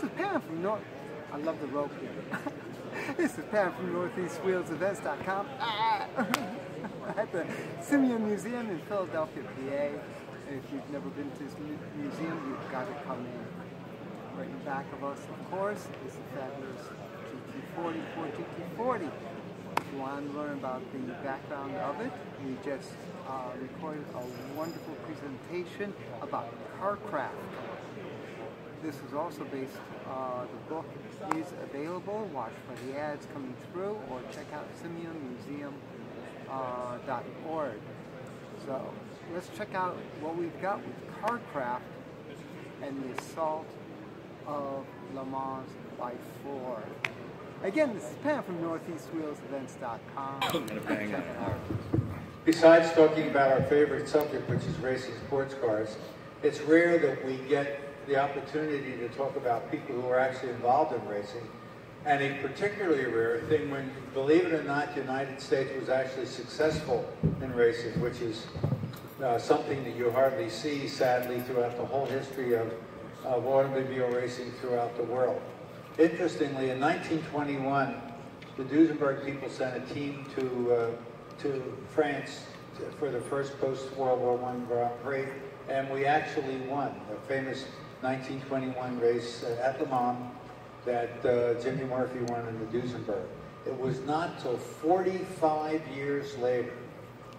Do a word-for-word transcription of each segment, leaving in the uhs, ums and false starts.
This is Pam from North... I love the rope here. This is Pam from Northeast Wheels Events dot com. Ah! At the Simeone Museum in Philadelphia, P A. If you've never been to this museum, you've got to come in. Right in back of us, of course, is the fabulous G T forty, Ford G T forty. If you want to learn about the background of it, we just uh, recorded a wonderful presentation about Kar Kraft. This is also based, uh, the book is available, watch for the ads coming through, or check out Simeone Museum dot org. Uh, so let's check out what we've got with Kar Kraft and the assault of Le Mans by Ford. Again, this is Pam from Northeast Wheels Events dot com. I'm gonna bang it out. Besides talking about our favorite subject, which is racing sports cars, it's rare that we get the opportunity to talk about people who are actually involved in racing, and a particularly rare thing when, believe it or not, the United States was actually successful in racing, which is uh, something that you hardly see, sadly, throughout the whole history of, of automobile racing throughout the world. Interestingly, in nineteen twenty-one, the Duesenberg people sent a team to, uh, to France to, for the first post-World War One Grand Prix, and we actually won the famous nineteen twenty-one race at Le Mans that uh, Jimmy Murphy won in the Duesenberg. It was not till forty-five years later,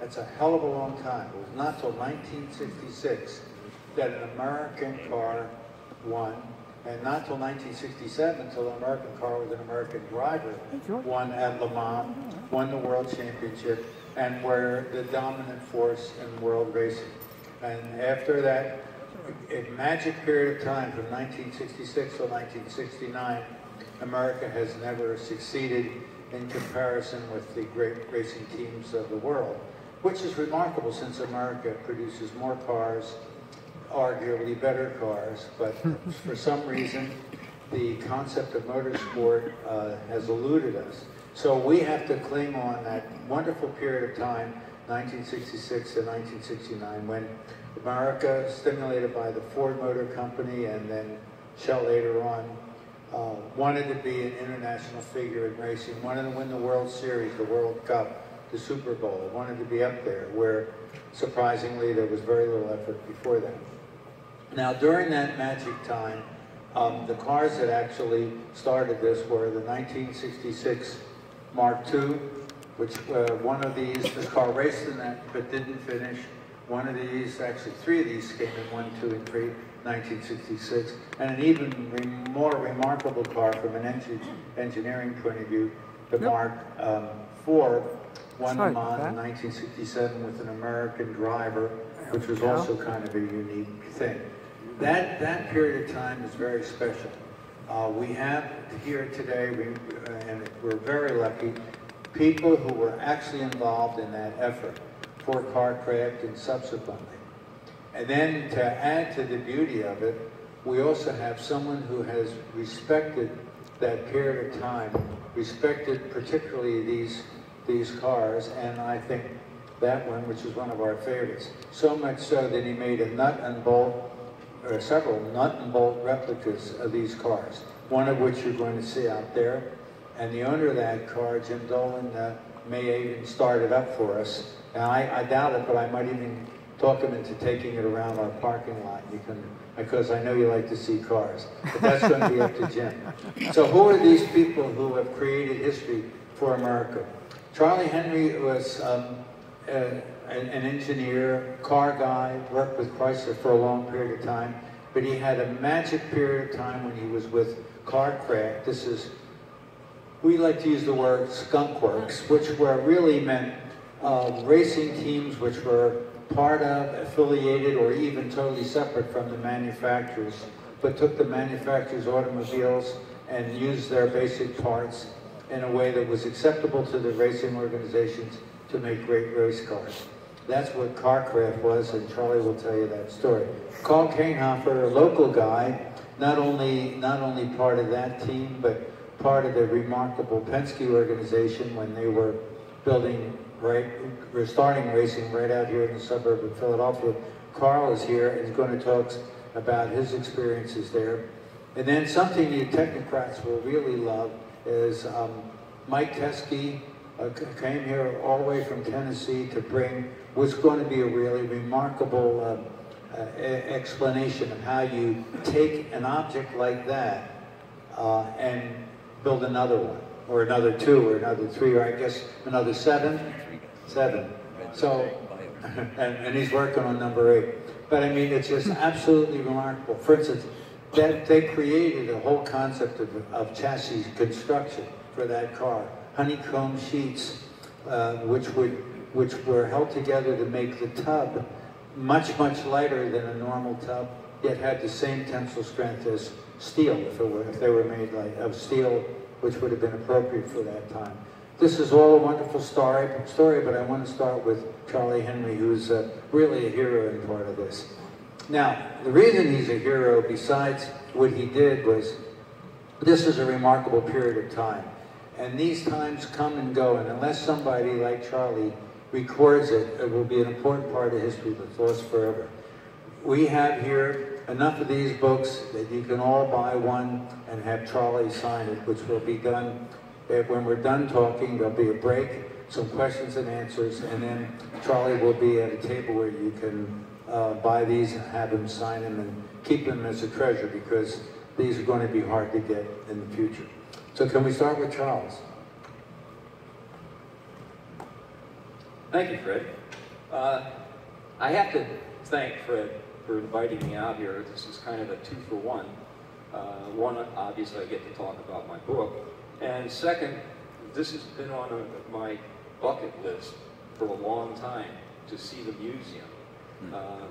that's a hell of a long time, it was not till nineteen sixty-six that an American car won, and not till nineteen sixty-seven until an American car with an American driver won at Le Mans, won the world championship, and were the dominant force in world racing. And after that, a magic period of time from nineteen sixty-six to nineteen sixty-nine, America has never succeeded in comparison with the great racing teams of the world, which is remarkable since America produces more cars, arguably better cars, but for some reason the concept of motorsport uh, has eluded us. So we have to cling on that wonderful period of time, nineteen sixty-six to nineteen sixty-nine, when America, stimulated by the Ford Motor Company and then Shell later on, uh, wanted to be an international figure in racing, wanted to win the World Series, the World Cup, the Super Bowl, wanted to be up there, where surprisingly there was very little effort before that. Now during that magic time, um, the cars that actually started this were the nineteen sixty-six Mark two, which uh, one of these, this car raced in that but didn't finish. One of these, actually three of these came in one, two, and three, nineteen sixty-six. And an even re more remarkable car from an engin engineering point of view, the nope. Mark um, four, won Le Mans in nineteen sixty-seven with an American driver, which was also kind of a unique thing. That, that period of time is very special. Uh, we have here today, we, uh, and we're very lucky, people who were actually involved in that effort for Kar Kraft and subsequently. And then to add to the beauty of it, we also have someone who has respected that period of time, respected particularly these, these cars, and I think that one, which is one of our favorites, so much so that he made a nut and bolt, or several nut and bolt replicas of these cars, one of which you're going to see out there, and the owner of that car, Jim Dolan, uh, may even start it up for us. Now, I, I doubt it, but I might even talk him into taking it around our parking lot. You can, because I know you like to see cars. But that's going to be up to Jim. So who are these people who have created history for America? Charlie Henry was um, a, an engineer, car guy, worked with Chrysler for a long period of time. But he had a magic period of time when he was with Kar Kraft. This is, we like to use the word skunk works, which were really meant Uh, racing teams which were part of, affiliated, or even totally separate from the manufacturers, but took the manufacturers' automobiles and used their basic parts in a way that was acceptable to the racing organizations to make great race cars. That's what Kar Kraft was, and Charlie will tell you that story. Carl Kainhofer, a local guy, not only, not only part of that team, but part of the remarkable Penske organization when they were building right, we're starting racing right out here in the suburb of Philadelphia. Carl is here and is going to talk about his experiences there. And then something you technocrats will really love is um, Mike Teske uh, came here all the way from Tennessee to bring what's going to be a really remarkable uh, uh, explanation of how you take an object like that uh, and build another one, or another two, or another three, or I guess another seven, seven. So, and, and he's working on number eight. But I mean, it's just absolutely remarkable. For instance, that they created a whole concept of, of chassis construction for that car, honeycomb sheets, uh, which would which were held together to make the tub much much lighter than a normal tub, yet had the same tensile strength as steel if it were if they were made like of steel, which would have been appropriate for that time. This is all a wonderful story, story, but I want to start with Charlie Henry, who's uh, really a hero in part of this. Now, the reason he's a hero, besides what he did, was this is a remarkable period of time. And these times come and go, and unless somebody like Charlie records it, it will be an important part of history that's lost forever. We have here enough of these books that you can all buy one and have Charlie sign it, which will be done. When we're done talking, there'll be a break, some questions and answers, and then Charlie will be at a table where you can Uh, buy these and have them sign them and keep them as a treasure, because these are going to be hard to get in the future. So can we start with Charles? Thank you, Fred. Uh, I have to thank Fred for inviting me out here. This is kind of a two for one. Uh, one, obviously I get to talk about my book, and second, this has been on a, my bucket list for a long time, to see the museum. Uh,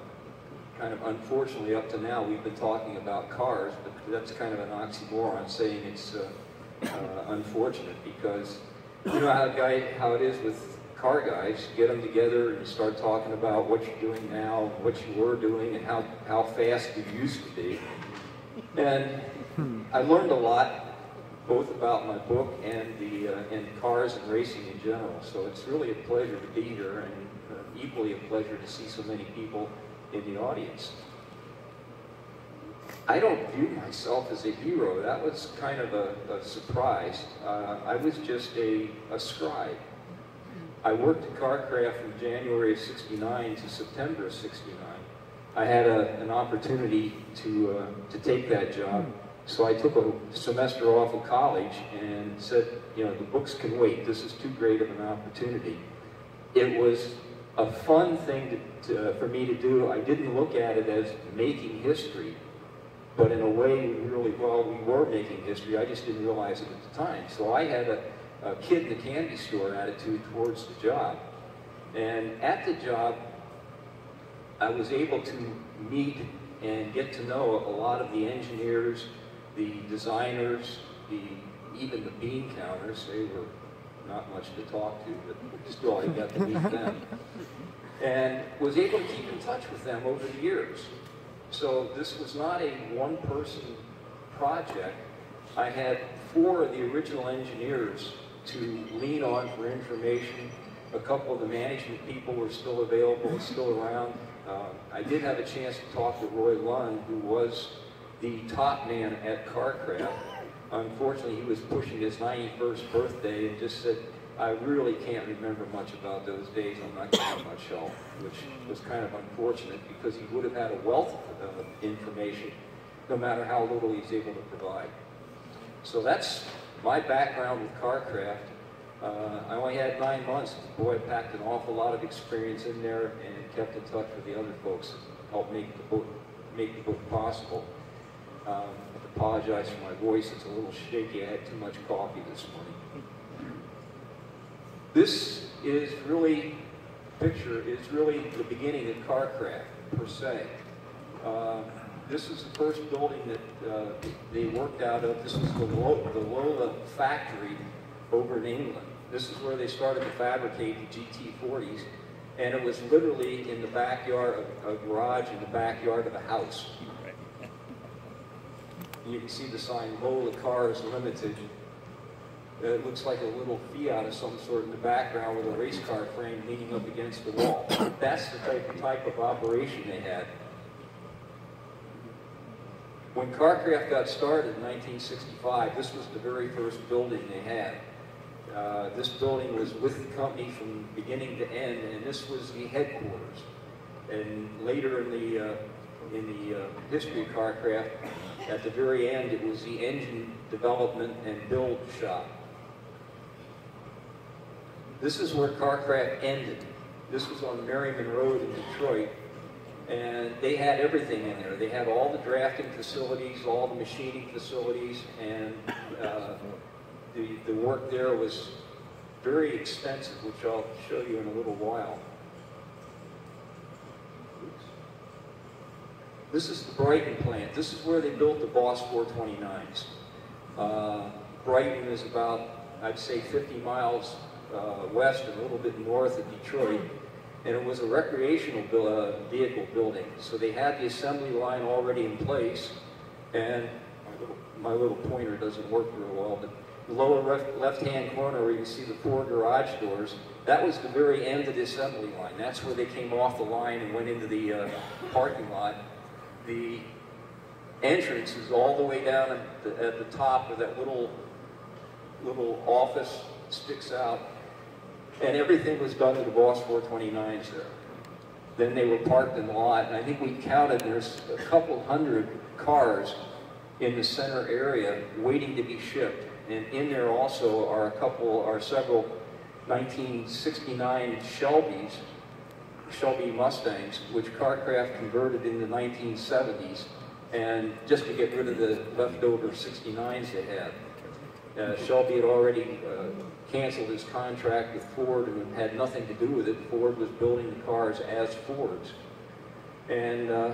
kind of unfortunately, up to now we've been talking about cars, but that's kind of an oxymoron, saying it's uh, uh, unfortunate, because you know how, guy, how it is with car guys. Get them together and start talking about what you're doing now, and what you were doing, and how, how fast you used to be. And I learned a lot, both about my book and, the, uh, and cars and racing in general, so it's really a pleasure to be here, and equally a pleasure to see so many people in the audience. I don't view myself as a hero. That was kind of a, a surprise. Uh, I was just a, a scribe. I worked at Kar Kraft from January of sixty-nine to September of sixty-nine. I had a, an opportunity to, uh, to take that job, so I took a semester off of college and said, you know, the books can wait. This is too great of an opportunity. It was a fun thing to, to, uh, for me to do. I didn't look at it as making history, but in a way, really, well, we were making history. I just didn't realize it at the time. So I had a, a kid in the candy store attitude towards the job. And at the job, I was able to meet and get to know a lot of the engineers, the designers, the even the bean counters. They were not much to talk to, but still I got to meet them. And was able to keep in touch with them over the years. So this was not a one-person project. I had four of the original engineers to lean on for information. A couple of the management people were still available, still around. Uh, I did have a chance to talk to Roy Lund, who was the top man at Kar Kraft. Unfortunately, he was pushing his ninety-first birthday and just said, I really can't remember much about those days. I'm not going to have much help, which was kind of unfortunate, because he would have had a wealth of information, no matter how little he's able to provide. So that's my background with Kar Kraft. Uh, I only had nine months. Boy, I packed an awful lot of experience in there and kept in touch with the other folks that helped make the book, make the book possible. Um, I apologize for my voice, it's a little shaky, I had too much coffee this morning. This is really, picture is really the beginning of Kar Kraft, per se. Uh, this is the first building that uh, they worked out of. This was the, Lo the Lola factory over in England. This is where they started to fabricate the G T forties, and it was literally in the backyard, of a garage in the backyard of a house. You can see the sign, Lola Cars Limited. It looks like a little Fiat of some sort in the background with a race car frame leaning up against the wall. That's the type of, type of operation they had. When Kar Kraft got started in nineteen sixty-five, this was the very first building they had. Uh, this building was with the company from beginning to end, and this was the headquarters. And later in the, uh, in the uh, history of Kar Kraft, at the very end, it was the engine development and build shop. This is where Kar Kraft ended. This was on Merriman Road in Detroit, and they had everything in there. They had all the drafting facilities, all the machining facilities, and uh, the, the work there was very extensive, which I'll show you in a little while. Oops. This is the Brighton plant. This is where they built the Boss four twenty-nines. Uh, Brighton is about, I'd say, fifty miles uh, west and a little bit north of Detroit. And it was a recreational bu uh, vehicle building. So they had the assembly line already in place, and my little, my little pointer doesn't work very well, but the lower left-hand corner where you can see the four garage doors, that was the very end of the assembly line. That's where they came off the line and went into the uh, parking lot. The entrance is all the way down at the, at the top of that little, little office, sticks out. And everything was done to the Boss four twenty-nines there. Then they were parked in the lot, and I think we counted there's a couple hundred cars in the center area waiting to be shipped. And in there also are a couple, are several nineteen sixty-nine Shelbys, Shelby Mustangs, which Kar Kraft converted in the nineteen seventies, and just to get rid of the leftover sixty-nines they had. Uh, Shelby had already uh, canceled his contract with Ford and had nothing to do with it. Ford was building the cars as Fords. And uh,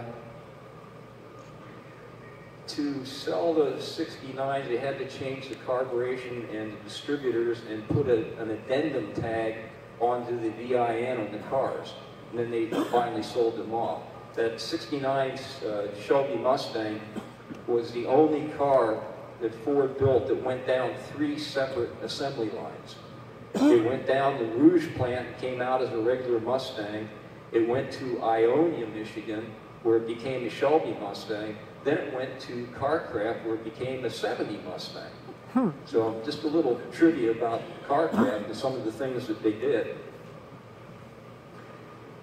to sell the sixty-nines, they had to change the carburation and the distributors and put a, an addendum tag onto the V I N on the cars. And then they finally sold them off. That sixty-nine uh, Shelby Mustang was the only car that Ford built that went down three separate assembly lines. It went down the Rouge plant and came out as a regular Mustang. It went to Ionia, Michigan, where it became a Shelby Mustang. Then it went to Kar Kraft, where it became a seventy Mustang. Hmm. So just a little trivia about Kar Kraft and some of the things that they did.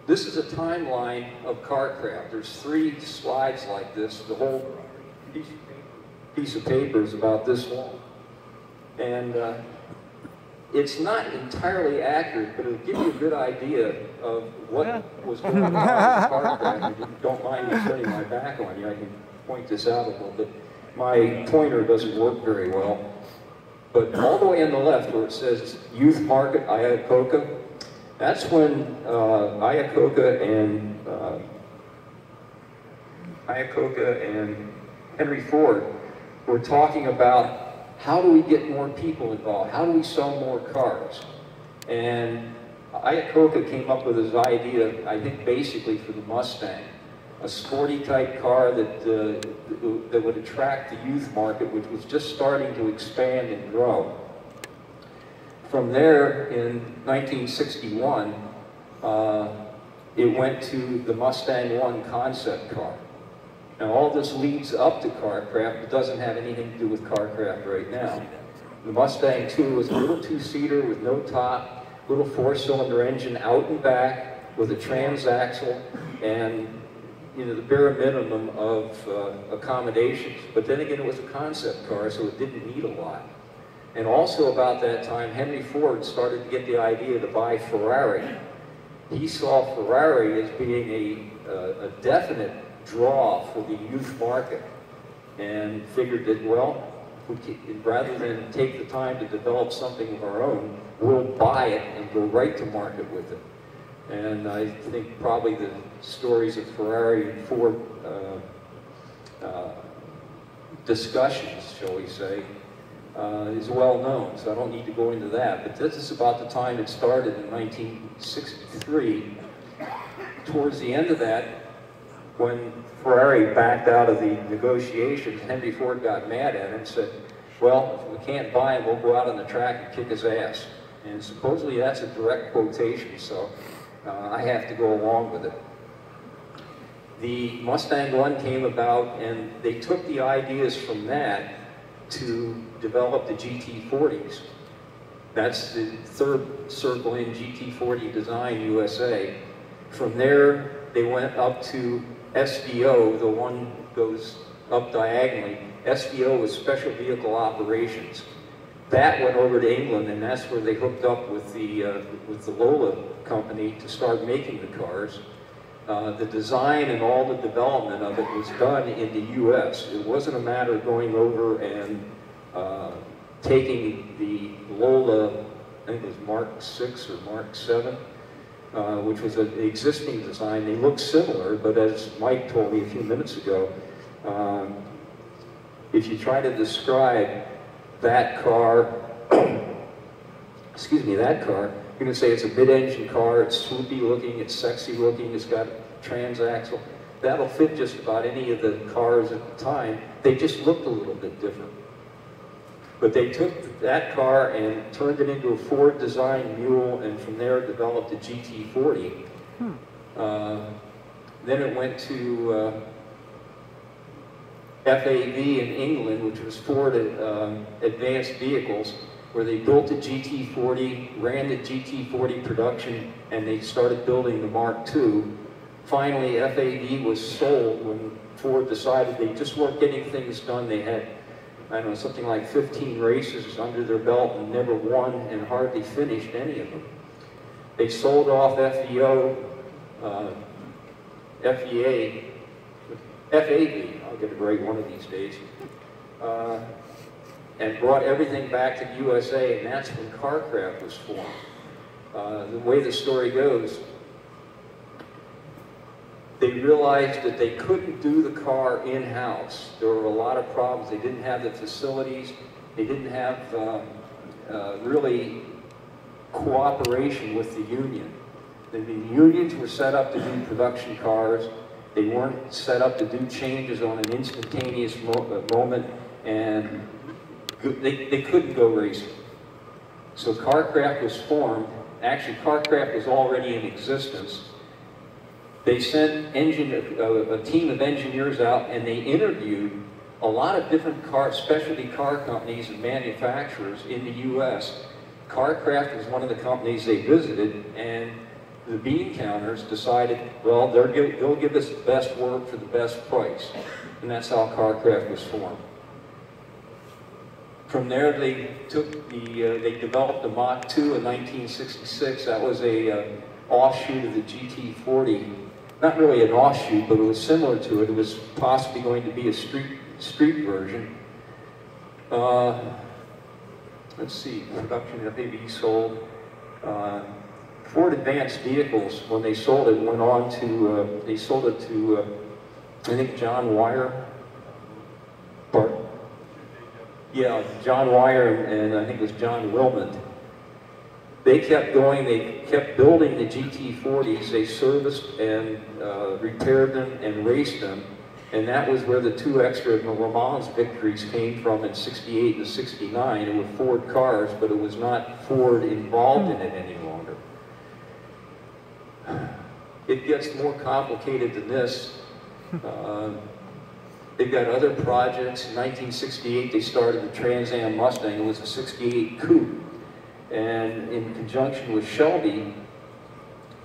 This is a timeline of Kar Kraft. There's three slides like this. The whole piece piece of paper is about this long. And uh, it's not entirely accurate, but it'll give you a good idea of what yeah. was going on with Kar Kraft. If you don't mind me turning my back on you, I can point this out a little bit. My pointer doesn't work very well. But all the way on the left where it says Youth Market, Iacocca, that's when uh, Iacocca and uh, Iacocca and Henry Ford we're talking about how do we get more people involved? How do we sell more cars? And Iacocca came up with this idea, I think basically for the Mustang, a sporty type car that, uh, that would attract the youth market, which was just starting to expand and grow. From there in nineteen sixty-one, uh, it went to the Mustang One concept car. Now all this leads up to Kar Kraft, but doesn't have anything to do with Kar Kraft right now. The Mustang two was a little two-seater with no top, little four-cylinder engine out and back with a transaxle, and you know the bare minimum of uh, accommodations. But then again, it was a concept car, so it didn't need a lot. And also about that time, Henry Ford started to get the idea to buy Ferrari. He saw Ferrari as being a, a, a definite draw for the youth market, and figured that, well, we can, rather than take the time to develop something of our own, we'll buy it and go right to market with it. And I think probably the stories of Ferrari and Ford uh, uh, discussions, shall we say, uh, is well known, so I don't need to go into that. But this is about the time it started in nineteen sixty-three. Towards the end of that, when Ferrari backed out of the negotiations, Henry Ford got mad at him and said, well, if we can't buy him, we'll go out on the track and kick his ass. And supposedly that's a direct quotation, so uh, I have to go along with it. The Mustang One came about, and they took the ideas from that to develop the G T forties. That's the third circle in G T forty design U S A. From there, they went up to S V O, the one goes up diagonally. S V O was Special Vehicle Operations. That went over to England, and that's where they hooked up with the uh, with the Lola company to start making the cars. Uh, the design and all the development of it was done in the U S. It wasn't a matter of going over and uh, taking the Lola, I think it was Mark six or Mark seven, uh, which was an existing design. They look similar, but as Mike told me a few minutes ago, um, if you try to describe that car, excuse me, that car, you're going to say it's a mid-engine car, it's swoopy looking, it's sexy looking, it's got transaxle. That'll fit just about any of the cars at the time. They just looked a little bit different. But they took that car and turned it into a Ford design mule, and from there developed the G T forty. Hmm. Uh, then it went to uh, F A B in England, which was Ford um, Advanced Vehicles, where they built the G T forty, ran the G T forty production, and they started building the Mark two. Finally, F A B was sold when Ford decided they just weren't getting things done. They had, I don't know, something like fifteen races under their belt and never won and hardly finished any of them. They sold off F E O, uh, F E A, F A B, I'll get it right one of these days, uh, and brought everything back to the U S A, and that's when Kar Kraft was formed. Uh, the way the story goes, they realized that they couldn't do the car in-house. There were a lot of problems. They didn't have the facilities. They didn't have um, uh, really cooperation with the union. The, the unions were set up to do production cars. They weren't set up to do changes on an instantaneous mo moment, and they, they couldn't go racing. So Kar Kraft was formed. Actually, Kar Kraft was already in existence. They sent engine, uh, a team of engineers out, and they interviewed a lot of different car, specialty car companies and manufacturers in the U S. Kar Kraft was one of the companies they visited, and the bean counters decided, well, give, they'll give us the best work for the best price. And that's how Kar Kraft was formed. From there, they took the, uh, they developed the Mach two in nineteen sixty-six. That was a uh, offshoot of the G T forty. Not really an offshoot, but it was similar to it. It was possibly going to be a street street version. Uh, let's see, production that may be sold. Uh, Ford Advanced Vehicles, when they sold it, went on to, uh, they sold it to, uh, I think, John Wyer. Bart? Yeah, John Wyer, and I think it was John Wilmond. They kept going, they kept building the G T forties, they serviced and uh, repaired them and raced them, and that was where the two extra Le Mans victories came from in sixty-eight and sixty-nine. It were Ford cars, but it was not Ford involved in it anymore. It gets more complicated than this. Uh, they've got other projects. In nineteen sixty-eight, they started the Trans Am Mustang. It was a sixty-eight coupe. And in conjunction with Shelby,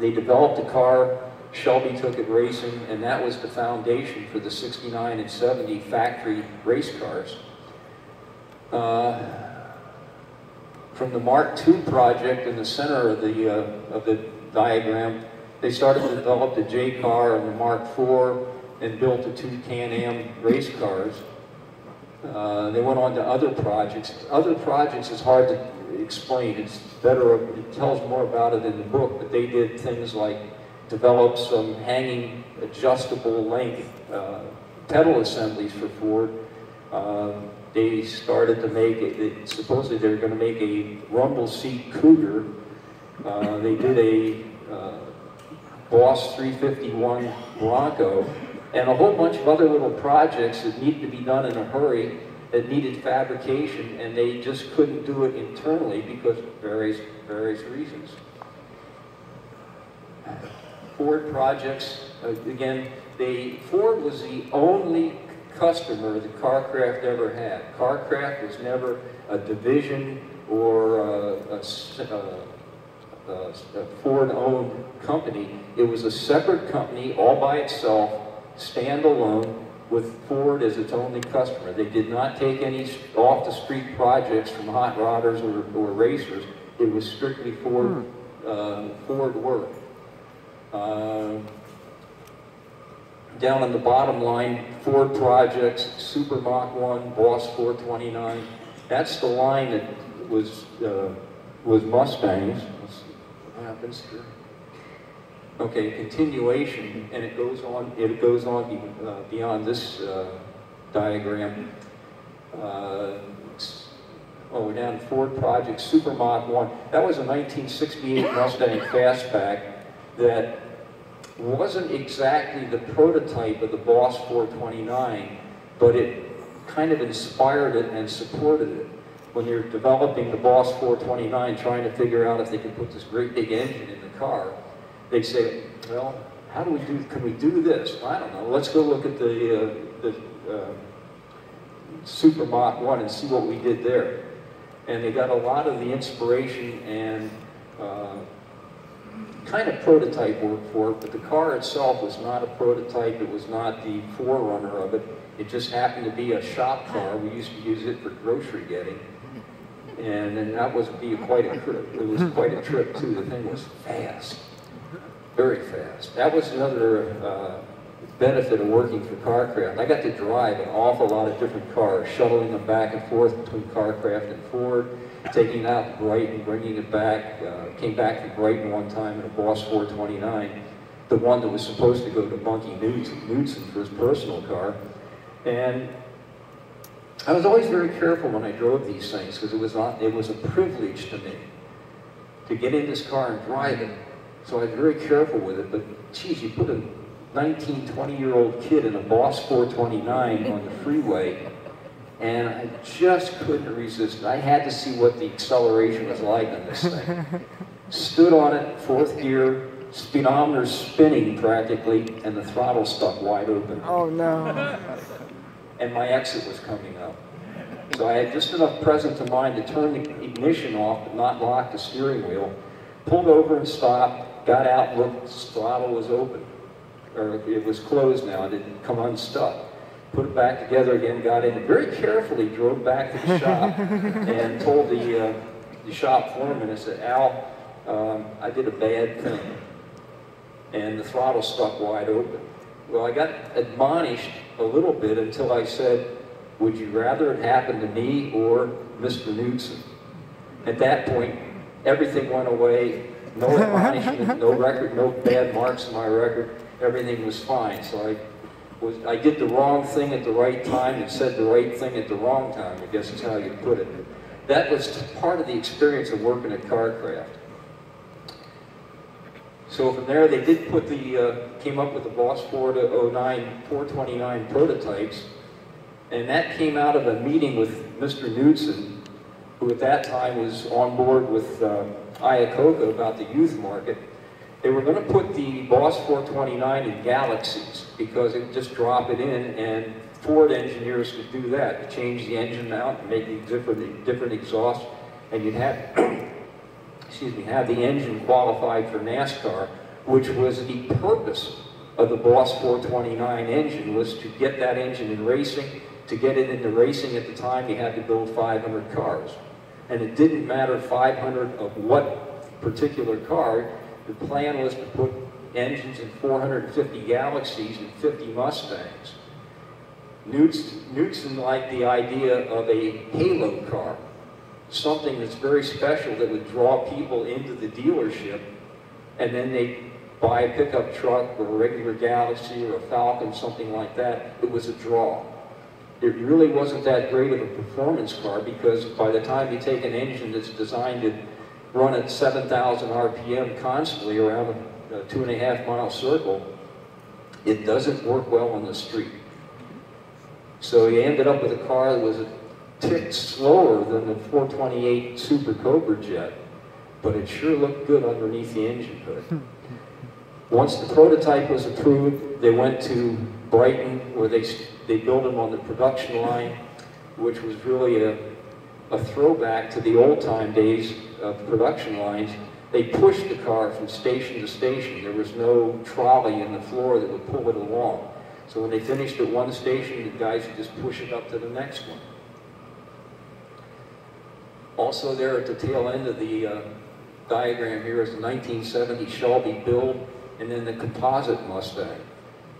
they developed a car. Shelby took it racing, and that was the foundation for the sixty-nine and seventy factory race cars. Uh, from the Mark two project in the center of the, uh, of the diagram, they started to develop the J car and the Mark four and built the two Can-Am race cars. Uh, they went on to other projects. Other projects is hard to explain. It's better, it tells more about it in the book, but they did things like develop some hanging adjustable length uh, pedal assemblies for Ford. Uh, they started to make it, it supposedly they were going to make a rumble seat Cougar. Uh, they did a uh, Boss three fifty-one Bronco, and a whole bunch of other little projects that needed to be done in a hurry, that needed fabrication, and they just couldn't do it internally because of various, various reasons. Ford projects, again, the Ford was the only customer that Kar Kraft ever had. Kar Kraft was never a division or a, a, a, a Ford-owned company. It was a separate company all by itself, standalone, with Ford as its only customer. They did not take any off-the-street projects from hot rodders or, or racers. It was strictly Ford, hmm. uh, Ford work. Uh, Down on the bottom line, Ford projects, Super Mach one, Boss four twenty-nine. That's the line that was uh, was Mustangs. What happens here? Okay, continuation, and it goes on. It goes on be, uh, beyond this uh, diagram. Uh, oh, we're down to Ford projects, Super Mach one. That was a nineteen sixty-eight Mustang fastback that wasn't exactly the prototype of the Boss four twenty-nine, but it kind of inspired it and supported it. When you're developing the Boss four twenty-nine, trying to figure out if they can put this great big engine in the car, they say, well, how do we do, can we do this? I don't know, let's go look at the, uh, the uh, Super Mach one and see what we did there. And they got a lot of the inspiration and uh, kind of prototype work for it, but the car itself was not a prototype. It was not the forerunner of it. It just happened to be a shop car. We used to use it for grocery getting, and, and that was be quite a trip. It was quite a trip too. The thing was fast, very fast. That was another uh, benefit of working for Kar Kraft. I got to drive an awful lot of different cars, shuttling them back and forth between Kar Kraft and Ford, taking it out to Brighton, bringing it back. Uh, came back from Brighton one time in a Boss four twenty-nine, the one that was supposed to go to Bunky Knudsen for his personal car. And I was always very careful when I drove these things, because it was not, it was a privilege to me to get in this car and drive it. So I was very careful with it, but geez, you put a nineteen, twenty-year-old kid in a Boss four twenty-nine on the freeway, and I just couldn't resist. I had to see what the acceleration was like on this thing. Stood on it, fourth gear, speedometer spinning practically, and the throttle stuck wide open. Oh no. And my exit was coming up. So I had just enough presence of mind to turn the ignition off, but not lock the steering wheel. Pulled over and stopped, got out, looked, the throttle was open. Or it was closed now, it didn't come unstuck. Put it back together again, got in, and very carefully drove back to the shop and told the, uh, the shop foreman, I said, Al, um, I did a bad thing. And the throttle stuck wide open. Well, I got admonished a little bit until I said, would you rather it happened to me or Mister Knudsen? At that point, everything went away. No admonishment, no record, no bad marks in my record. Everything was fine. So I was, I did the wrong thing at the right time and said the right thing at the wrong time, I guess is how you put it. That was part of the experience of working at Kar Kraft. So from there, they did put the, uh, came up with the Boss four oh nine, four twenty-nine prototypes, and that came out of a meeting with Mister Knudsen, who at that time was on board with um, Iacocca about the youth market. They were going to put the Boss four twenty-nine in Galaxies because it would just drop it in, and Ford engineers could do that, to change the engine out and make a different, different exhaust, and you'd have, excuse me, have the engine qualified for NASCAR, which was the purpose of the Boss four twenty-nine engine, was to get that engine in racing. To get it into racing at the time, you had to build five hundred cars, and it didn't matter five hundred of what particular car. The plan was to put engines in four hundred fifty Galaxies and fifty Mustangs. Knudsen liked the idea of a halo car, something that's very special that would draw people into the dealership, and then they'd buy a pickup truck or a regular Galaxy or a Falcon, something like that. It was a draw. It really wasn't that great of a performance car, because by the time you take an engine that's designed to run at seven thousand R P M constantly around a two and a half mile circle, it doesn't work well on the street. So you ended up with a car that was a tick slower than the four twenty-eight Super Cobra Jet, but it sure looked good underneath the engine hood. Once the prototype was approved, they went to Brighton, where they, they built them on the production line, which was really a, a throwback to the old time days of production lines. They pushed the car from station to station. There was no trolley in the floor that would pull it along. So when they finished at one station, the guys would just push it up to the next one. Also there at the tail end of the uh, diagram here is the nineteen seventy Shelby build, and then the composite Mustang.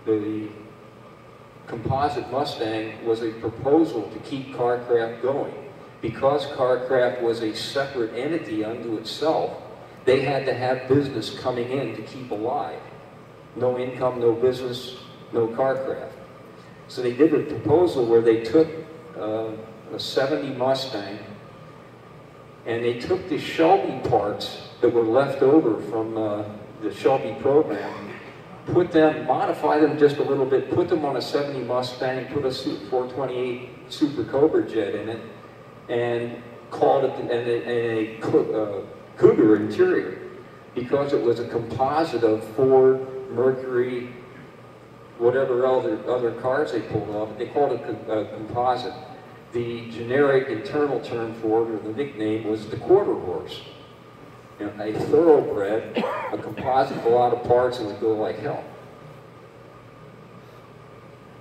The composite Mustang was a proposal to keep Kar Kraft going. Because Kar Kraft was a separate entity unto itself, they had to have business coming in to keep alive. No income, no business, no Kar Kraft. So they did a proposal where they took uh, a seventy Mustang, and they took the Shelby parts that were left over from uh, the Shelby program, put them, modify them just a little bit, put them on a seventy Mustang, put a four twenty-eight Super Cobra Jet in it, and called it an, an, an, a uh, Cougar interior, because it was a composite of Ford, Mercury, whatever other, other cars they pulled off. They called it a composite. The generic internal term for it, or the nickname, was the quarter horse. You know, a thoroughbred, a composite of a lot of parts, and would go like hell.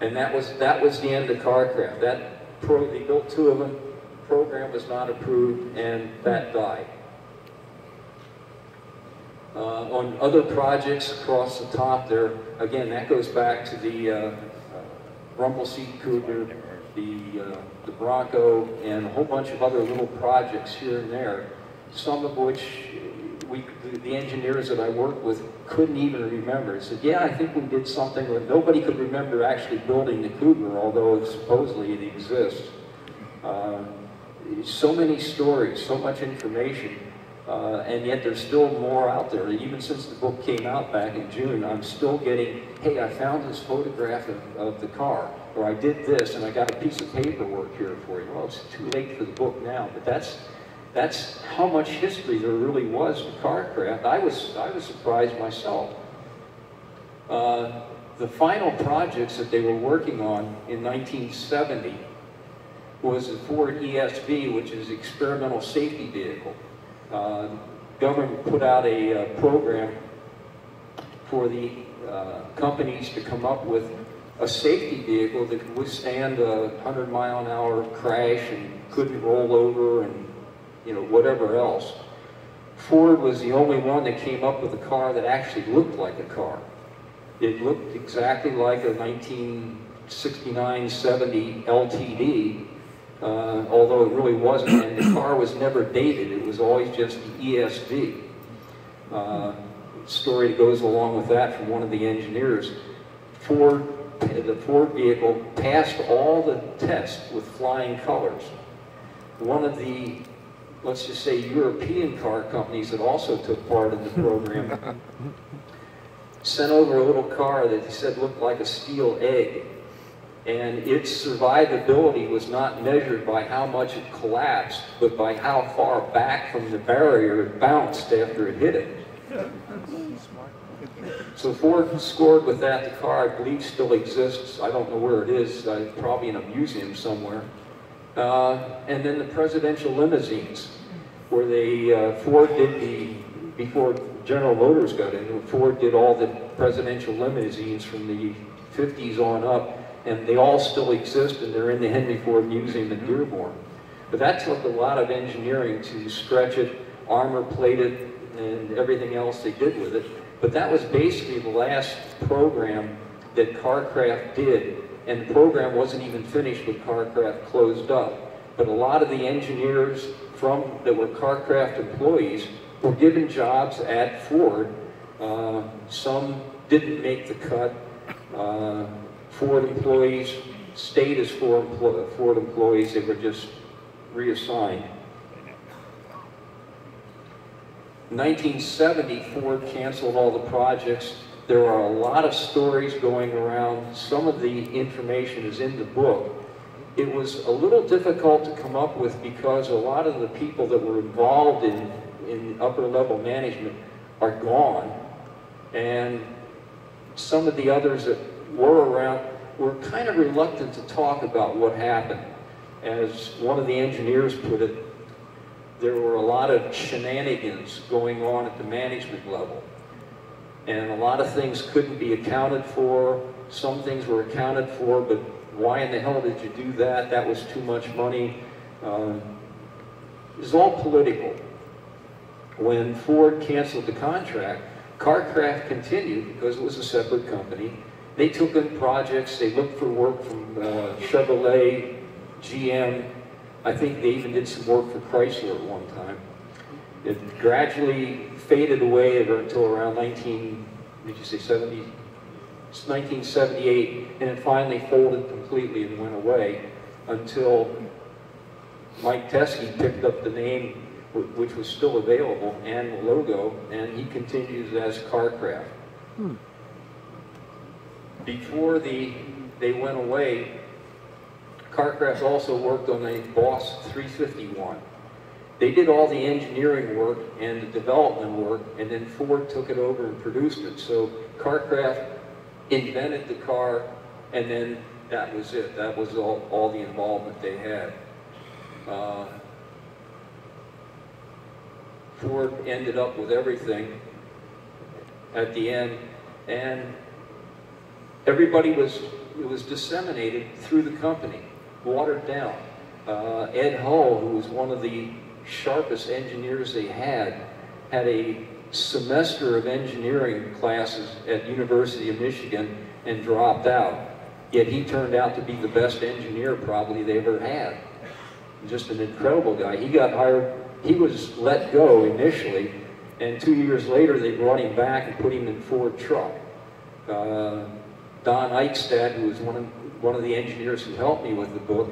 And that was that was the end of Kar Kraft. That pro, they built two of them. Program was not approved, and that died. Uh, on other projects across the top, there again, that goes back to the uh, rumble seat Cougar, the uh, the Bronco, and a whole bunch of other little projects here and there. Some of which we, the engineers that I worked with, couldn't even remember. It said, yeah, I think we did something, but nobody could remember actually building the Cougar, although supposedly it exists. Uh, so many stories, so much information, uh, and yet there's still more out there. Even since the book came out back in June, I'm still getting, hey, I found this photograph of, of the car, or I did this, and I got a piece of paperwork here for you. Well, it's too late for the book now, but that's That's how much history there really was to Kar Kraft. I was, I was surprised myself. Uh, the final projects that they were working on in nineteen seventy was the Ford E S V, which is Experimental Safety Vehicle. Uh, government put out a uh, program for the uh, companies to come up with a safety vehicle that could withstand a one hundred mile an hour crash and couldn't roll over and, you know, whatever else. Ford was the only one that came up with a car that actually looked like a car. It looked exactly like a nineteen sixty-nine seventy L T D, uh, although it really wasn't, and the car was never dated. It was always just the E S V. Uh, story goes along with that from one of the engineers. Ford, the Ford vehicle passed all the tests with flying colors. One of the, let's just say, European car companies that also took part in the program sent over a little car that they said looked like a steel egg, and its survivability was not measured by how much it collapsed, but by how far back from the barrier it bounced after it hit it. So Ford scored with that. The car, I believe, still exists. I don't know where it is, uh, probably in a museum somewhere. Uh, and then the presidential limousines, where they, uh, Ford did the, before General Motors got in, Ford did all the presidential limousines from the fifties on up, and they all still exist, and they're in the Henry Ford Museum in Dearborn. But that took a lot of engineering to stretch it, armor plate it, and everything else they did with it. But that was basically the last program that Kar Kraft did. And the program wasn't even finished when Kar Kraft closed up. But a lot of the engineers from that were Kar Kraft employees were given jobs at Ford. Uh, some didn't make the cut. Uh, Ford employees stayed as Ford, empl Ford employees. They were just reassigned. In nineteen seventy, Ford canceled all the projects. There are a lot of stories going around. Some of the information is in the book. It was a little difficult to come up with because a lot of the people that were involved in, in upper level management are gone. And some of the others that were around were kind of reluctant to talk about what happened. As one of the engineers put it, there were a lot of shenanigans going on at the management level. And a lot of things couldn't be accounted for. Some things were accounted for, but why in the hell did you do that? That was too much money. Um, it was all political. When Ford canceled the contract, Kar Kraft continued because it was a separate company. They took in projects, they looked for work from uh, Chevrolet, G M. I think they even did some work for Chrysler at one time. It gradually faded away until around nineteen, did you say seventy? It's nineteen seventy-eight, and it finally folded completely and went away until Mike Teske picked up the name, which was still available, and the logo, and he continues as Kar Kraft. Hmm. Before the, they went away, Kar Kraft also worked on a Boss three fifty-one. They did all the engineering work and the development work, and then Ford took it over and produced it. So Kar Kraft invented the car, and then that was it. That was all, all the involvement they had. Uh, Ford ended up with everything at the end, and everybody was, it was disseminated through the company, watered down. Uh, Ed Hull, who was one of the sharpest engineers they had, had a semester of engineering classes at University of Michigan and dropped out. Yet he turned out to be the best engineer probably they ever had. Just an incredible guy. He got hired. He was let go initially, and two years later they brought him back and put him in Ford truck. Uh, Don Eichstadt, who was one of, one of the engineers who helped me with the book,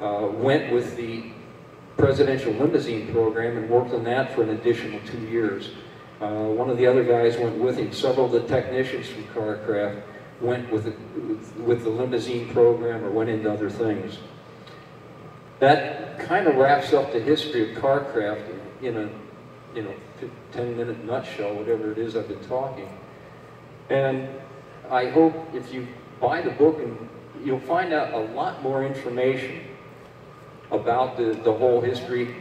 uh, went with the presidential limousine program and worked on that for an additional two years. Uh, one of the other guys went with him. Several of the technicians from Kar Kraft went with the, with the limousine program or went into other things. That kind of wraps up the history of Kar Kraft in a, you know, ten minute nutshell, whatever it is I've been talking. And I hope if you buy the book, and you'll find out a lot more information about the, the whole history.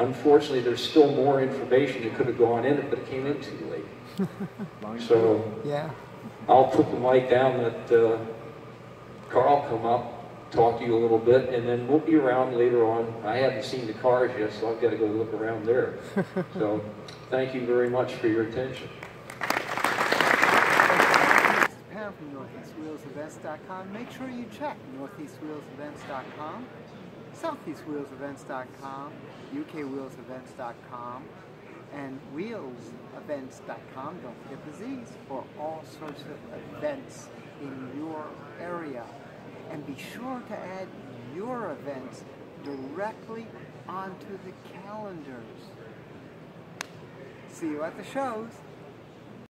Unfortunately, there's still more information that could have gone in it, but it came in too late. So yeah. I'll put the mic down, let uh, Carl come up, talk to you a little bit, and then we'll be around later on. I haven't seen the cars yet, so I've got to go look around there. So thank you very much for your attention. Pam from Northeast Wheels Events dot com. Make sure you check Northeast Wheels Events dot com, Southeast Wheels Events dot com, U K Wheels Events dot com, and Wheels Events dot com. Don't forget the Z's for all sorts of events in your area. And be sure to add your events directly onto the calendars. See you at the shows.